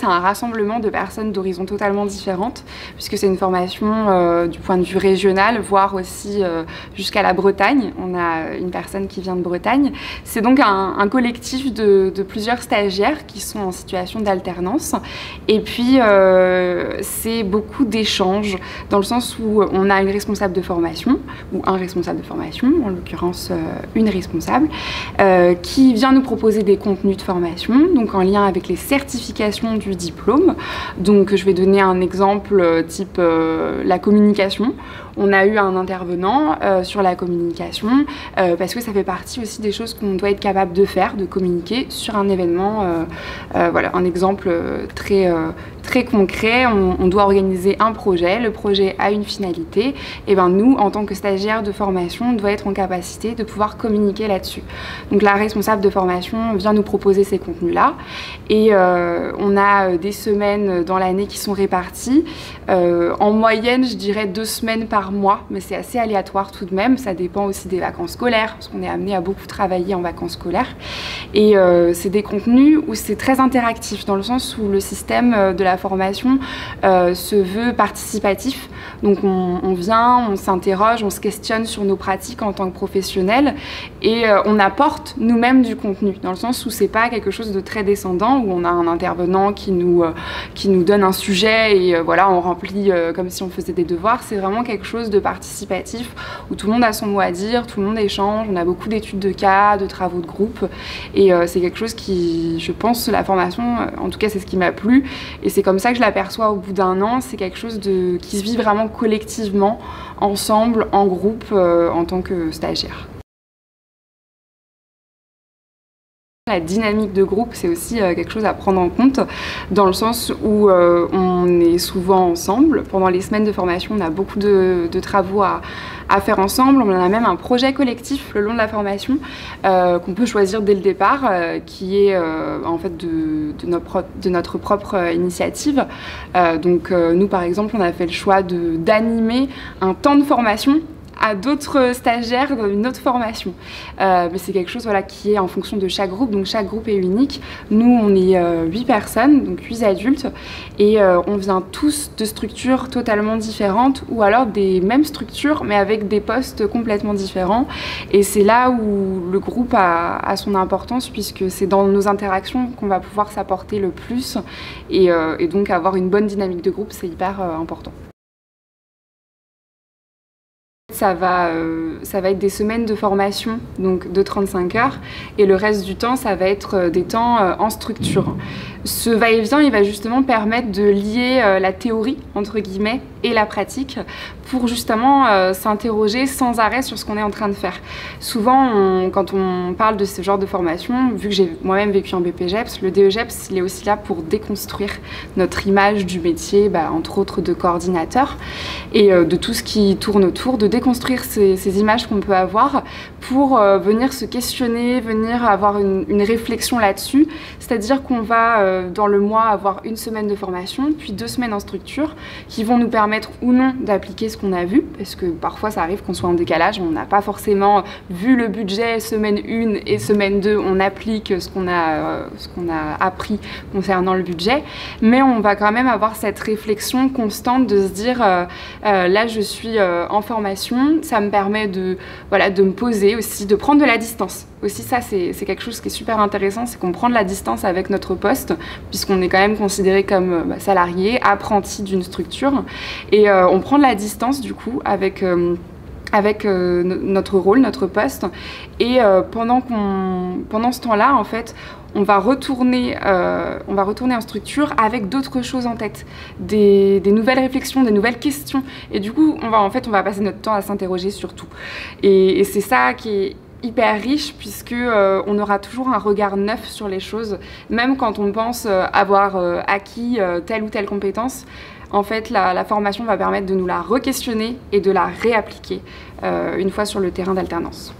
C'est un rassemblement de personnes d'horizons totalement différentes, puisque c'est une formation du point de vue régional, voire aussi jusqu'à la Bretagne. On a une personne qui vient de Bretagne. C'est donc un collectif de plusieurs stagiaires qui sont en situation d'alternance. Et puis, c'est beaucoup d'échanges, dans le sens où on a une responsable de formation, ou un responsable de formation, en l'occurrence une responsable, qui vient nous proposer des contenus de formation, donc en lien avec les certifications du diplôme. Donc je vais donner un exemple type la communication. On a eu un intervenant sur la communication parce que ça fait partie aussi des choses qu'on doit être capable de faire, de communiquer sur un événement. Voilà, un exemple très concret. On doit organiser un projet, le projet a une finalité. Et ben nous, en tant que stagiaires de formation, on doit être en capacité de pouvoir communiquer là-dessus. Donc la responsable de formation vient nous proposer ces contenus-là. Et on a des semaines dans l'année qui sont réparties. En moyenne, je dirais 2 semaines par mois, mais c'est assez aléatoire tout de même. Ça dépend aussi des vacances scolaires, parce qu'on est amené à beaucoup travailler en vacances scolaires. Et c'est des contenus où c'est très interactif, dans le sens où le système de la formation se veut participatif. Donc on vient, on s'interroge, on se questionne sur nos pratiques en tant que professionnels, et on apporte nous-mêmes du contenu, dans le sens où c'est pas quelque chose de très descendant, où on a un intervenant qui nous donne un sujet et voilà, on remplit comme si on faisait des devoirs. C'est vraiment quelque chose de participatif, où tout le monde a son mot à dire, tout le monde échange, on a beaucoup d'études de cas, de travaux de groupe, et c'est quelque chose qui, je pense, la formation, en tout cas c'est ce qui m'a plu, et c'est comme ça que je l'aperçois au bout d'un an. C'est quelque chose qui se vit vraiment collectivement, ensemble, en groupe, en tant que stagiaire. La dynamique de groupe, c'est aussi quelque chose à prendre en compte, dans le sens où on est souvent ensemble. Pendant les semaines de formation, on a beaucoup de travaux à faire ensemble. On a même un projet collectif le long de la formation qu'on peut choisir dès le départ, qui est en fait de notre propre initiative. Donc nous, par exemple, on a fait le choix d'animer un temps de formation à d'autres stagiaires d'une autre formation. Mais c'est quelque chose, voilà, qui est en fonction de chaque groupe, donc chaque groupe est unique. Nous, on est 8 personnes, donc 8 adultes, et on vient tous de structures totalement différentes, ou alors des mêmes structures, mais avec des postes complètement différents. Et c'est là où le groupe a son importance, puisque c'est dans nos interactions qu'on va pouvoir s'apporter le plus, et donc avoir une bonne dynamique de groupe, c'est hyper important. Ça va être des semaines de formation, donc de 35 heures, et le reste du temps, ça va être des temps en structure. Ce va-et-vient, il va justement permettre de lier la théorie, entre guillemets, et la pratique, pour justement s'interroger sans arrêt sur ce qu'on est en train de faire. Souvent, quand on parle de ce genre de formation, vu que j'ai moi-même vécu en BPJEPS, le DEJEPS, il est aussi là pour déconstruire notre image du métier, entre autres de coordinateur, et de tout ce qui tourne autour, de déconstruire ces images qu'on peut avoir, pour venir se questionner, venir avoir une réflexion là-dessus. C'est-à-dire qu'on va, dans le mois, avoir une semaine de formation, puis 2 semaines en structure, qui vont nous permettre ou non d'appliquer ce qu'on a vu, parce que parfois ça arrive qu'on soit en décalage, on n'a pas forcément vu le budget semaine 1 et semaine 2, on applique ce qu'on a appris concernant le budget, mais on va quand même avoir cette réflexion constante de se dire là je suis en formation, ça me permet de me poser aussi, de prendre de la distance. Aussi ça, c'est quelque chose qui est super intéressant, c'est qu'on prend de la distance avec notre poste, puisqu'on est quand même considéré comme salarié, apprenti d'une structure, et on prend de la distance du coup avec notre rôle, notre poste, et pendant ce temps-là, en fait, on va retourner en structure avec d'autres choses en tête, des nouvelles réflexions, des nouvelles questions, et du coup, on va passer notre temps à s'interroger sur tout, et c'est ça qui est hyper riche, puisque on aura toujours un regard neuf sur les choses, même quand on pense avoir acquis telle ou telle compétence. En fait, la formation va permettre de nous la re-questionner et de la réappliquer une fois sur le terrain d'alternance.